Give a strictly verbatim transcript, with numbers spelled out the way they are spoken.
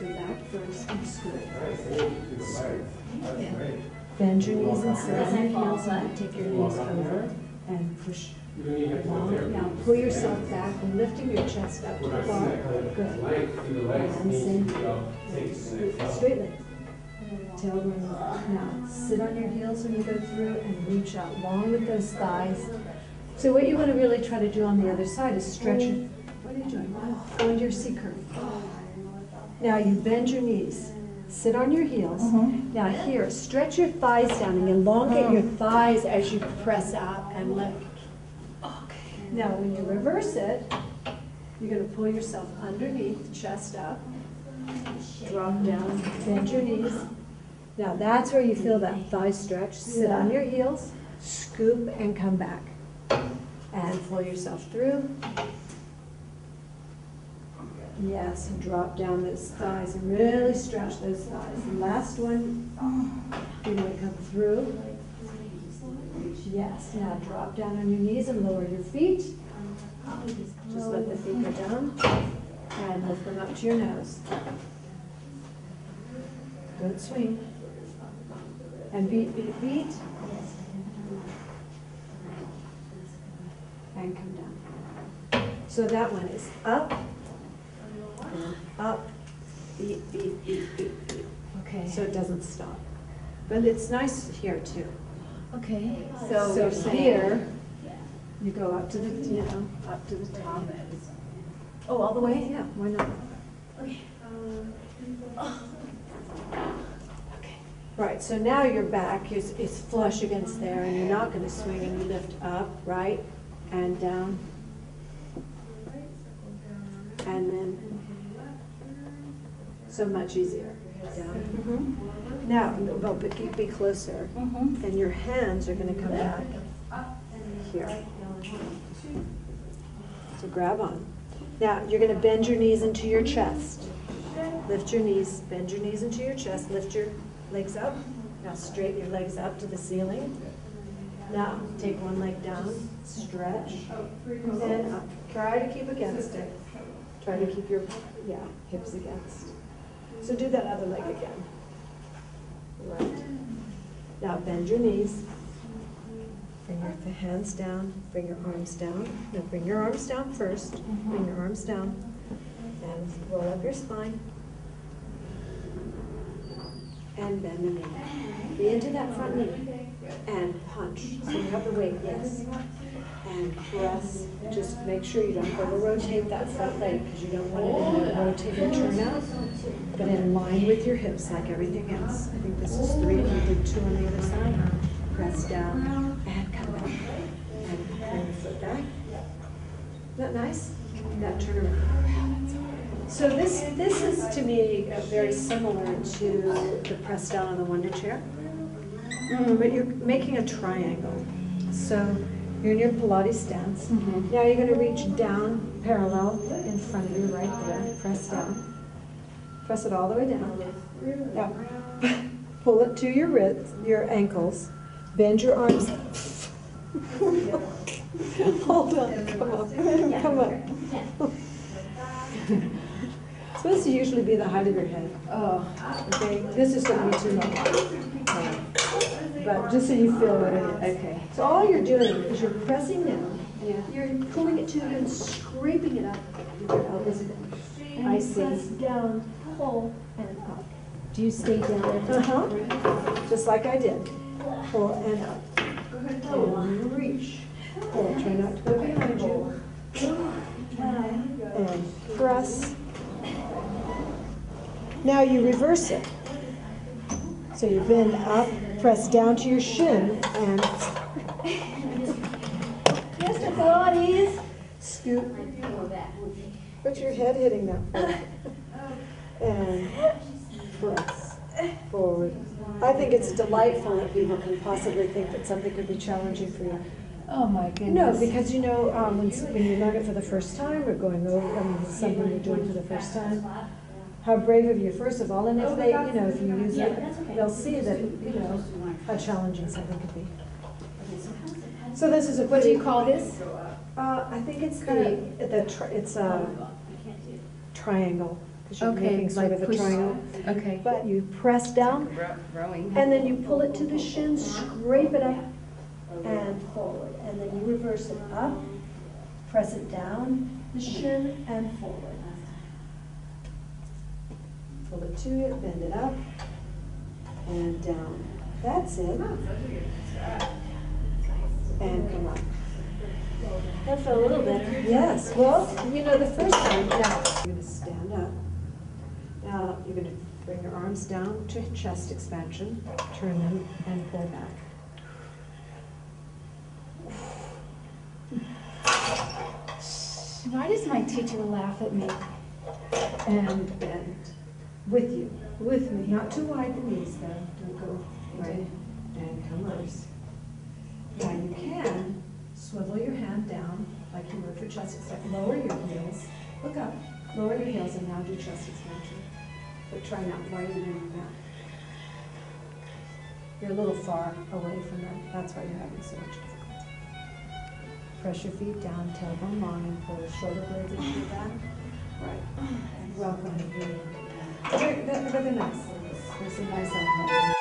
let's go back first and scoot. Thank you. Bend your knees and sit on your heels up. Take your knees over and push long. Now pull yourself back, lifting your chest up to the bar. Good. And same thing. Straight legs. Tailbone. Now sit on your heels when you go through and reach out long with those thighs. So what you want to really try to do on the other side is stretch your, what are you doing? Oh, find your C curve. Now you bend your knees, sit on your heels. Mm-hmm. Now here, stretch your thighs down and elongate your thighs as you press out and lift. Okay. Now when you reverse it, you're going to pull yourself underneath, chest up, drop down, bend your knees. Now that's where you feel that thigh stretch. Sit on your heels, scoop and come back. And pull yourself through. Yes, and drop down those thighs and really stretch those thighs. And last one, you're going to come through. Yes, now drop down on your knees and lower your feet. Just let the feet go down and lift them up to your nose. Good swing. And beat, beat, beat. And come down. So that one is up, and up, beat, beat, beat, beat, beat. Okay. So it doesn't stop. But it's nice here too. Okay. So, so here, you go up to the, you know, up to the top. Oh, all the way? Yeah. Why not? Okay. Okay. Right. So now your back is is flush against there, and you're not going to swing, and you lift up, right? And down, and then, so much easier, down. Mm-hmm. Now, well, but be closer, mm-hmm. and your hands are going to come back here, so grab on. Now, you're going to bend your knees into your chest, lift your knees, bend your knees into your chest, lift your legs up, now straighten your legs up to the ceiling. Now, take one leg down, stretch, and up. Try to keep against it. Try to keep your yeah hips against. So do that other leg again. Right. Now bend your knees. Bring your hands down, bring your arms down. Now bring your arms down first. Bring your arms down. And roll up your spine. And bend the knee. Be into that front knee. And punch. So you have the weight, yes. And press. Just make sure you don't over rotate that front leg because you don't want it to rotate and turn out, but in line with your hips like everything else. I think this is three. You did two on the other side. Press down and come back. And bring your foot back. Isn't that nice? That turn around. So this this is to me very similar to the press down on the Wonder Chair. Mm-hmm. But you're making a triangle. So you're in your Pilates stance. Mm-hmm. Now you're going to reach down parallel in front of you right there. Press down. Press it all the way down. Now pull it to your wrists, your ankles. Bend your arms. Hold on. Come up. Come up. So this will usually be the height of your head. Oh, okay. This is going to be too long. But just so you feel what it is. Okay. So all you're doing is you're pressing down, yeah. You're pulling it to you and scraping it up. I see. Press down, pull, and up. Do you stay down there? Uh-huh. Just like I did. Pull and up. And reach. Pull. Try not to go behind you. And press. Now you reverse it. So you bend up. Press down to your shin and Mister Pilates, scoop. Put your head hitting that floor. And press forward. I think it's delightful that people can possibly think that something could be challenging for you. Oh my goodness. No, because you know um, when, when you learn it for the first time or going over, I mean, it's something you're doing for the first time. How brave of you, first of all, and if they, you know, if you use it, they'll see that, you know, how challenging something could be. So this is a, what do you call this? Uh, I think it's the, the tri it's a triangle. because you're okay, making sort like of a triangle. Okay. But you press down, and then you pull it to the shin, scrape it up, and forward. And then you reverse it up, press it down, the shin, and forward. Pull it to it, bend it up, and down. That's it. And come up. That felt a little better. Yes. Well, you know, the first time, now you're going to stand up. Now you're going to bring your arms down to chest expansion, turn them, and pull back. Why does my teacher laugh at me? And bend. With you. With me. Not too wide the knees, though. Don't go right. And come up. Now you can swivel your hand down like you were for chest expansion. Lower your heels. Look up. Lower your heels and now do chest expansion. But try not widening your back. You're a little far away from that. That's why you're having so much difficulty. Press your feet down, tailbone long, and pull the shoulder blades into your back. Right. And welcome. They're, they're, they're nice. There's a nice outcome.